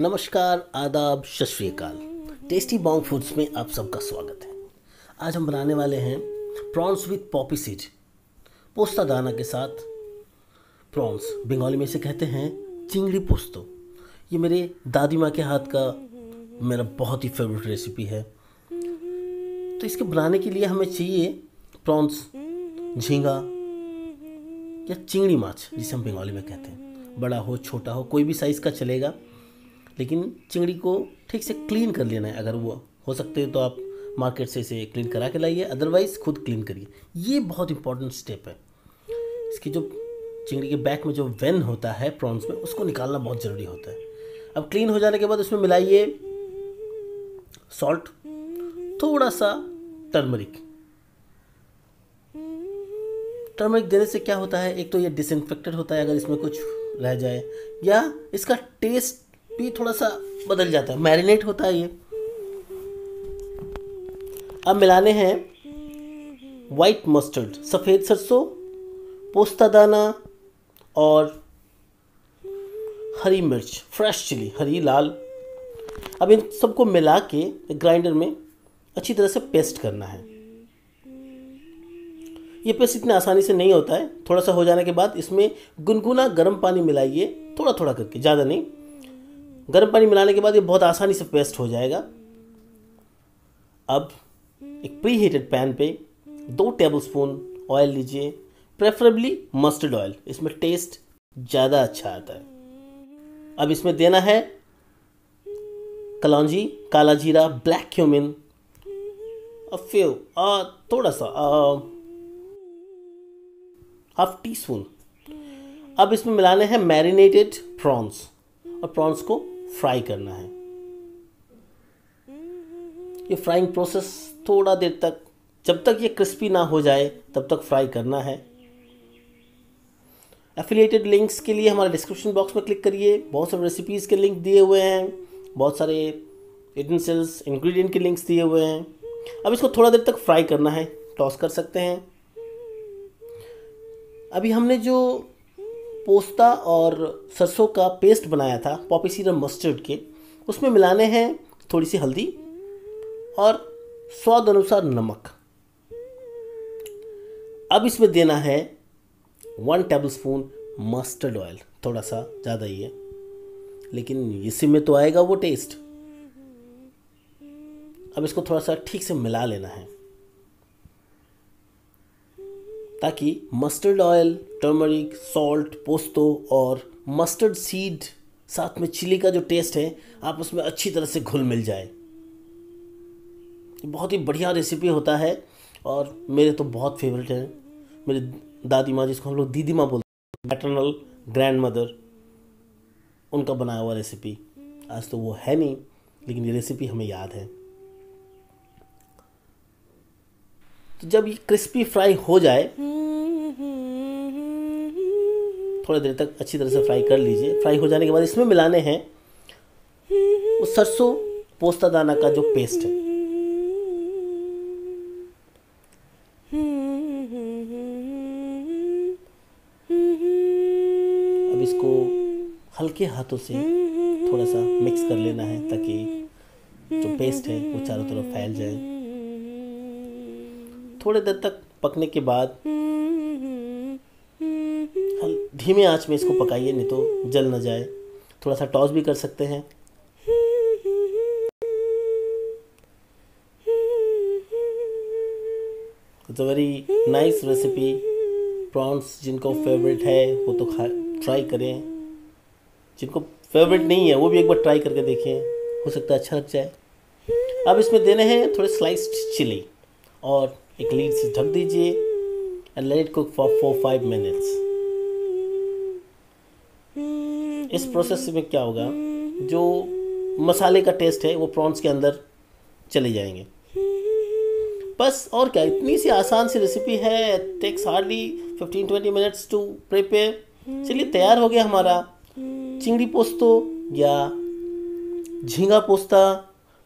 नमस्कार, आदाब, सत श्री अकाल। टेस्टी बॉन्ग फूड्स में आप सबका स्वागत है। आज हम बनाने वाले हैं प्रॉन्स विथ पॉपी सीड, पोस्ता दाना के साथ प्रॉन्स। बंगाली में इसे कहते हैं चिंगड़ी पोस्तो। ये मेरे दादी माँ के हाथ का मेरा बहुत ही फेवरेट रेसिपी है। तो इसके बनाने के लिए हमें चाहिए प्रॉन्स, झींगा या चिंगड़ी माछ, जिसे हम बंगाली में कहते हैं। बड़ा हो छोटा हो कोई भी साइज़ का चलेगा, लेकिन चिंगड़ी को ठीक से क्लीन कर लेना है। अगर वो हो सकते हो तो आप मार्केट से इसे क्लीन करा के लाइए, अदरवाइज़ खुद क्लीन करिए। ये बहुत इंपॉर्टेंट स्टेप है। इसकी जो चिंगड़ी के बैक में जो वेन होता है प्रॉन्स में, उसको निकालना बहुत ज़रूरी होता है। अब क्लीन हो जाने के बाद उसमें मिलाइए सॉल्ट, थोड़ा सा टर्मरिक। टर्मरिक देने से क्या होता है, एक तो ये डिसइंफेक्टेड होता है अगर इसमें कुछ रह जाए, या इसका टेस्ट भी थोड़ा सा बदल जाता है, मैरिनेट होता है ये। अब मिलाने हैं वाइट मस्टर्ड, सफ़ेद सरसों, पोस्ता दाना और हरी मिर्च, फ्रेश चिली, हरी लाल। अब इन सबको मिला के ग्राइंडर में अच्छी तरह से पेस्ट करना है। ये पेस्ट इतना आसानी से नहीं होता है। थोड़ा सा हो जाने के बाद इसमें गुनगुना गर्म पानी मिलाइए, थोड़ा थोड़ा करके, ज़्यादा नहीं। गर्म पानी मिलाने के बाद ये बहुत आसानी से पेस्ट हो जाएगा। अब एक प्री हीटेड पैन पे 2 टेबलस्पून ऑयल लीजिए, प्रेफरेबली मस्टर्ड ऑयल, इसमें टेस्ट ज़्यादा अच्छा आता है। अब इसमें देना है कलौंजी, काला जीरा, ब्लैक क्यूमिन, थोड़ा सा 1/2 टीस्पून। अब इसमें मिलाने हैं मैरिनेटेड प्रॉन्स और प्रॉन्स को फ्राई करना है। ये फ्राइंग प्रोसेस थोड़ा देर तक, जब तक ये क्रिस्पी ना हो जाए तब तक फ्राई करना है। एफिलिएटेड लिंक्स के लिए हमारे डिस्क्रिप्शन बॉक्स में क्लिक करिए। बहुत सारे रेसिपीज़ के लिंक दिए हुए हैं, बहुत सारे यूटेंसिल्स, इंग्रेडिएंट के लिंक्स दिए हुए हैं। अब इसको थोड़ा देर तक फ्राई करना है, टॉस कर सकते हैं। अभी हमने जो पोस्ता और सरसों का पेस्ट बनाया था पॉपी सीड और मस्टर्ड के, उसमें मिलाने हैं थोड़ी सी हल्दी और स्वाद अनुसार नमक। अब इसमें देना है 1 टेबलस्पून मस्टर्ड ऑयल, थोड़ा सा ज़्यादा ही है, लेकिन इसी में तो आएगा वो टेस्ट। अब इसको थोड़ा सा ठीक से मिला लेना है ताकि मस्टर्ड ऑयल, टर्मरिक, सॉल्ट, पोस्तो और मस्टर्ड सीड साथ में चिली का जो टेस्ट है, आप उसमें अच्छी तरह से घुल मिल जाए। बहुत ही बढ़िया रेसिपी होता है और मेरे तो बहुत फेवरेट है। मेरी दादी माँ, जिसको हम लोग दीदी माँ बोलते हैं, मैटरनल ग्रैंड मदर, उनका बनाया हुआ रेसिपी। आज तो वो है नहीं, लेकिन ये रेसिपी हमें याद है। तो जब ये क्रिस्पी फ्राई हो जाए, थोड़ी देर तक अच्छी तरह से फ्राई कर लीजिए। फ्राई हो जाने के बाद इसमें मिलाने हैं उस सरसों, पोस्ता दाना का जो पेस्ट है। अब इसको हल्के हाथों से थोड़ा सा मिक्स कर लेना है ताकि जो पेस्ट है वो चारों तरफ फैल जाए। थोड़ी देर तक पकने के बाद धीमे आंच में इसको पकाइए, नहीं तो जल ना जाए। थोड़ा सा टॉस भी कर सकते हैं। It's a very nice recipe. Prawns जिनको फेवरेट है वो तो ट्राई करें, जिनको फेवरेट नहीं है वो भी एक बार ट्राई करके देखें, हो सकता है अच्छा लग जाए। अब इसमें देने हैं थोड़े स्लाइस्ड चिली और एक लीड से ढक दीजिए and let it cook for 4-5 minutes. इस प्रोसेस में क्या होगा, जो मसाले का टेस्ट है वो प्रॉन्स के अंदर चले जाएंगे। बस और क्या, इतनी सी आसान सी रेसिपी है। Takes hardly 15-20 minutes to prepare. चलिए, तैयार हो गया हमारा चिंगड़ी पोस्तो या झींगा पोस्ता,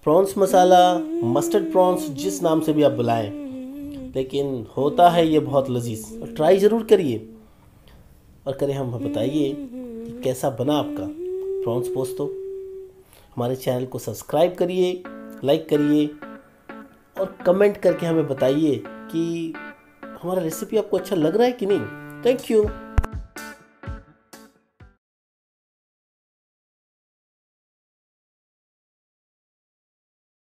प्रॉन्स मसाला, मस्टर्ड प्रॉन्स, जिस नाम से भी आप बुलाएं, लेकिन होता है ये बहुत लजीज। और ट्राई ज़रूर करिए और करें हम बताइए कैसा बना आपका प्रॉन्स पोस्तो। हमारे चैनल को सब्सक्राइब करिए, लाइक करिए और कमेंट करके हमें बताइए कि हमारा रेसिपी आपको अच्छा लग रहा है कि नहीं। Thank you.